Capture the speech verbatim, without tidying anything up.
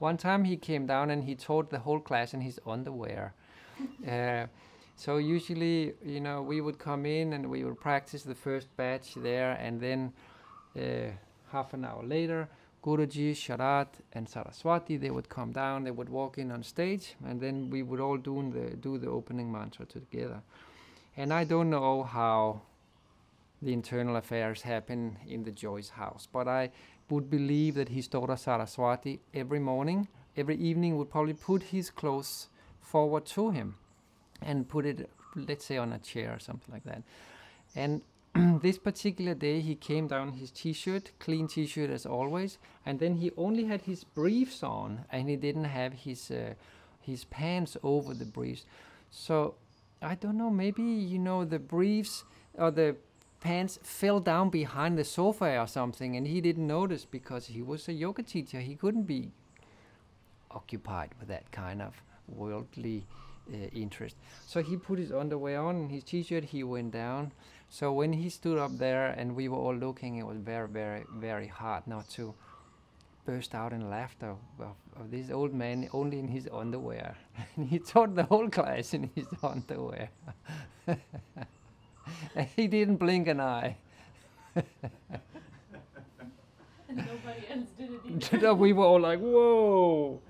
One time he came down and he taught the whole class in his underwear. Uh, so usually, you know, we would come in and we would practice the first batch there, and then uh, half an hour later, Guruji, Sharat and Saraswati, they would come down, they would walk in on stage, and then we would all do the, do the opening mantra together. And I don't know how the internal affairs happen in the Joy's house, but I would believe that his daughter Saraswati every morning, every evening would probably put his clothes forward to him and put it, let's say, on a chair or something like that. And this particular day he came down his t-shirt, clean t-shirt as always, and then he only had his briefs on and he didn't have his uh, his pants over the briefs. So I don't know, maybe, you know, the briefs or the pants fell down behind the sofa or something, and he didn't notice because he was a yoga teacher. He couldn't be occupied with that kind of worldly uh, interest. So he put his underwear on and his t-shirt, he went down. So when he stood up there and we were all looking, it was very, very, very hard not to burst out in laughter of, of this old man only in his underwear. And he taught the whole class in his underwear. And he didn't blink an eye. And nobody else did it either. We were all like, whoa!